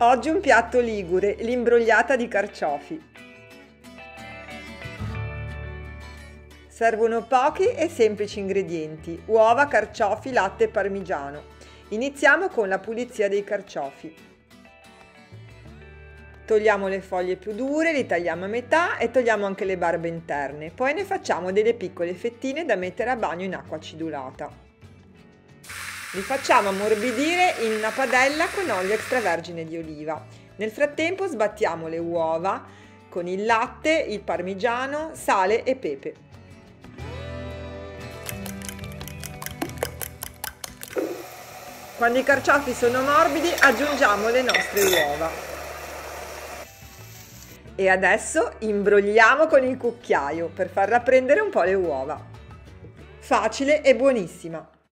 Oggi un piatto ligure, l'imbrogliata di carciofi. Servono pochi e semplici ingredienti: uova, carciofi, latte e parmigiano. Iniziamo con la pulizia dei carciofi. Togliamo le foglie più dure, li tagliamo a metà e togliamo anche le barbe interne. Poi ne facciamo delle piccole fettine da mettere a bagno in acqua acidulata. Li facciamo ammorbidire in una padella con olio extravergine di oliva. Nel frattempo sbattiamo le uova con il latte, il parmigiano, sale e pepe. Quando i carciofi sono morbidi aggiungiamo le nostre uova. E adesso imbrogliamo con il cucchiaio per far rapprendere un po' le uova. Facile e buonissima!